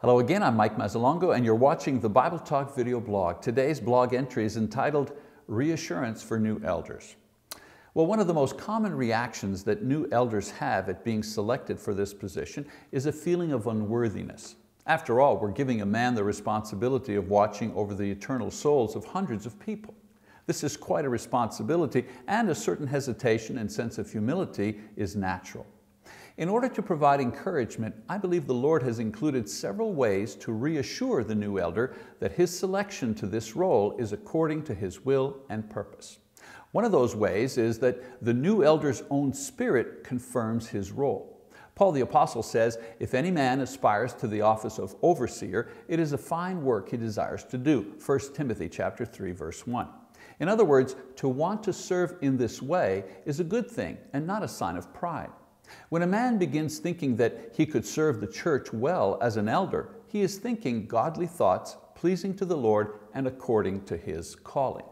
Hello again, I'm Mike Mazzalongo and you're watching the Bible Talk video blog. Today's blog entry is entitled, Reassurance for New Elders. Well, one of the most common reactions that new elders have at being selected for this position is a feeling of unworthiness. After all, we're giving a man the responsibility of watching over the eternal souls of hundreds of people. This is quite a responsibility, and a certain hesitation and sense of humility is natural. In order to provide encouragement, I believe the Lord has included several ways to reassure the new elder that his selection to this role is according to his will and purpose. One of those ways is that the new elder's own spirit confirms his role. Paul the Apostle says, if any man aspires to the office of overseer, it is a fine work he desires to do. 1 Timothy chapter 3, verse 1. In other words, to want to serve in this way is a good thing and not a sign of pride. When a man begins thinking that he could serve the church well as an elder, he is thinking godly thoughts, pleasing to the Lord and according to his calling.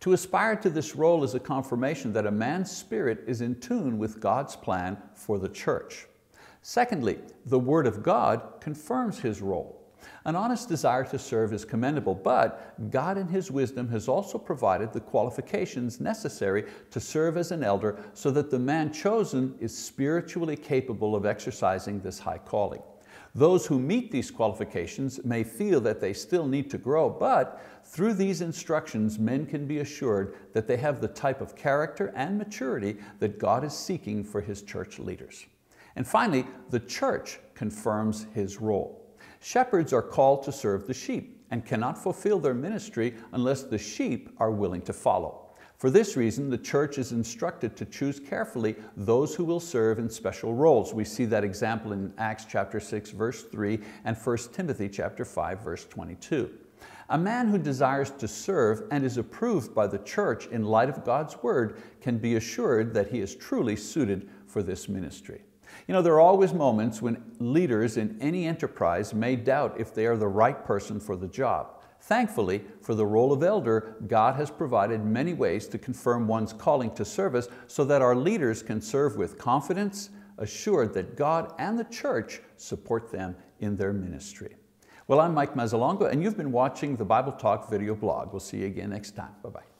To aspire to this role is a confirmation that a man's spirit is in tune with God's plan for the church. Secondly, the Word of God confirms his role. An honest desire to serve is commendable, but God in His wisdom has also provided the qualifications necessary to serve as an elder so that the man chosen is spiritually capable of exercising this high calling. Those who meet these qualifications may feel that they still need to grow, but through these instructions men can be assured that they have the type of character and maturity that God is seeking for His church leaders. And finally, the church confirms His role. Shepherds are called to serve the sheep and cannot fulfill their ministry unless the sheep are willing to follow. For this reason, the church is instructed to choose carefully those who will serve in special roles. We see that example in Acts chapter 6, verse 3 and 1 Timothy chapter 5, verse 22. A man who desires to serve and is approved by the church in light of God's word can be assured that he is truly suited for this ministry. You know, there are always moments when leaders in any enterprise may doubt if they are the right person for the job. Thankfully, for the role of elder, God has provided many ways to confirm one's calling to service so that our leaders can serve with confidence, assured that God and the church support them in their ministry. Well, I'm Mike Mazzalongo, and you've been watching the Bible Talk video blog. We'll see you again next time. Bye-bye.